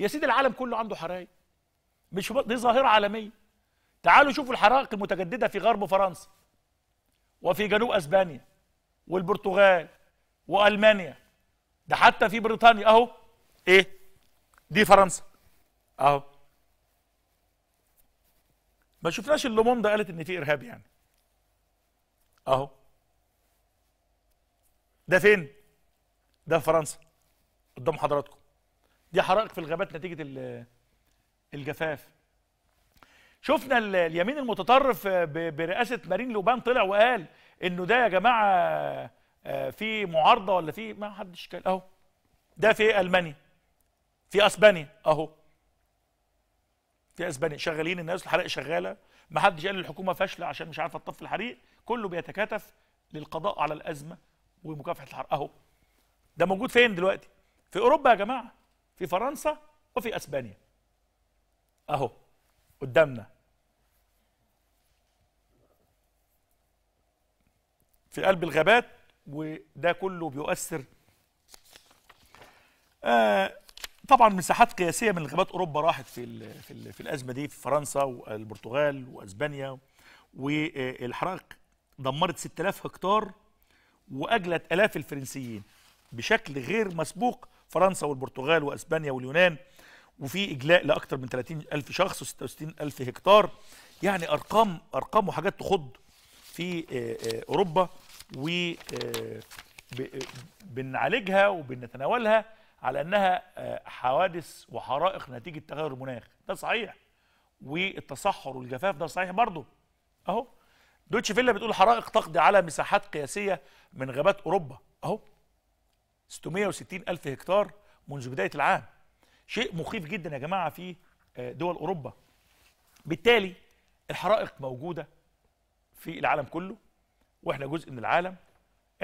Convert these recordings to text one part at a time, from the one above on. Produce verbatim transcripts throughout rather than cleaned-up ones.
يا سيدي العالم كله عنده حرايق، مش دي ظاهرة عالمية. تعالوا شوفوا الحرائق المتجددة في غرب فرنسا وفي جنوب اسبانيا والبرتغال والمانيا، ده حتى في بريطانيا اهو. ايه دي فرنسا اهو، ما شفناش اللي موندا قالت ان في ارهاب يعني اهو. ده فين؟ ده في فرنسا قدام حضراتكم. دي حرائق في الغابات نتيجة الجفاف. شفنا اليمين المتطرف برئاسة مارين لوبان طلع وقال انه ده يا جماعة في معارضة ولا في، ما حدش قال اهو. ده في المانيا، في اسبانيا اهو، في اسبانيا شغالين الناس، الحرائق شغالة، ما حدش قال الحكومة فاشلة عشان مش عارفة تطفي الحريق، كله بيتكاتف للقضاء على الأزمة ومكافحة الحرائق اهو. ده موجود فين دلوقتي؟ في أوروبا يا جماعة، في فرنسا وفي اسبانيا اهو قدامنا. في قلب الغابات، وده كله بيؤثر آه طبعا مساحات قياسيه من غابات اوروبا راحت في ال في, ال في الازمه دي، في فرنسا والبرتغال واسبانيا. والحرائق دمرت ستة آلاف هكتار واجلت الاف الفرنسيين بشكل غير مسبوق. فرنسا والبرتغال واسبانيا واليونان، وفي اجلاء لاكثر من ثلاثين ألف شخص وستة وستين ألف هكتار، يعني ارقام ارقام وحاجات تخض في اوروبا، وبنعالجها وبنتناولها على انها حوادث وحرائق نتيجه تغير المناخ، ده صحيح، والتصحر والجفاف ده صحيح برضه اهو. دويتش فيلا بتقول حرائق تقضي على مساحات قياسيه من غابات اوروبا اهو، ستمائة وستين ألف هكتار منذ بدايه العام، شيء مخيف جدا يا جماعه في دول اوروبا. بالتالي الحرائق موجوده في العالم كله، واحنا جزء من العالم.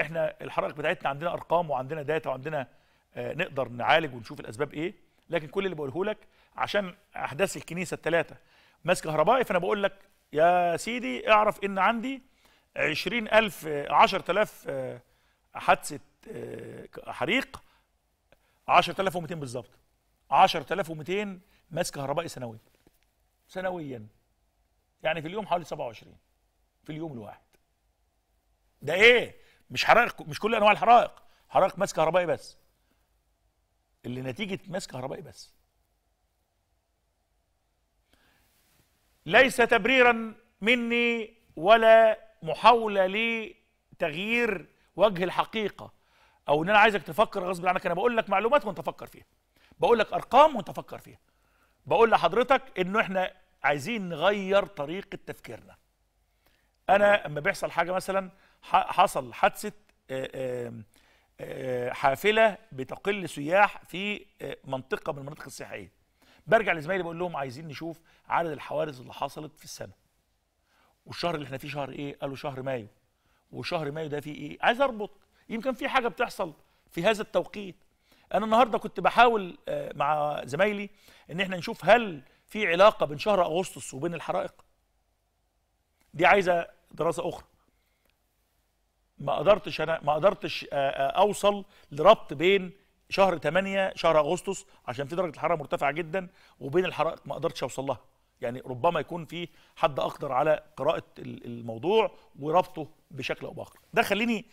احنا الحرائق بتاعتنا عندنا ارقام وعندنا داتا وعندنا آه نقدر نعالج ونشوف الاسباب ايه، لكن كل اللي بقوله لك عشان احداث الكنيسه الثلاثه ماس كهربائي، فانا بقول لك يا سيدي اعرف ان عندي عشرين ألف عشرة آلاف آه حادثه آه حريق، عشرة آلاف ومئتين بالظبط، عشرة آلاف ومئتين ماس كهربائي سنويا سنويا، يعني في اليوم حوالي سبعة وعشرين في اليوم الواحد. ده ايه؟ مش حرائق، مش كل انواع الحرائق، حرائق ماس كهربائي بس، اللي نتيجه ماس كهربائي بس. ليس تبريرا مني ولا محاوله لتغيير وجه الحقيقه، او ان انا عايزك تفكر غصب عنك. انا بقول لك معلومات وانت فكر فيها، بقول لك ارقام وانت فكر فيها، بقول لحضرتك انه احنا عايزين نغير طريقه تفكيرنا. انا اما بيحصل حاجه، مثلا حصل حادثه حافله بتقل سياح في منطقه من المناطق السياحيه، برجع لزمايلي بقول لهم عايزين نشوف عدد الحوادث اللي حصلت في السنه، والشهر اللي احنا فيه شهر ايه؟ قالوا شهر مايو، وشهر مايو ده فيه ايه؟ عايز اربط، يمكن في حاجه بتحصل في هذا التوقيت. انا النهارده كنت بحاول مع زمايلي ان احنا نشوف هل في علاقه بين شهر اغسطس وبين الحرائق، دي عايزه دراسه اخرى. ما قدرتش انا ما قدرتش اوصل لربط بين شهر ثمانية شهر اغسطس عشان في درجه الحراره مرتفعه جدا وبين الحرائق، ما قدرتش اوصل لها. يعني ربما يكون في حد اقدر على قراءه الموضوع وربطه بشكل او باخر. ده خليني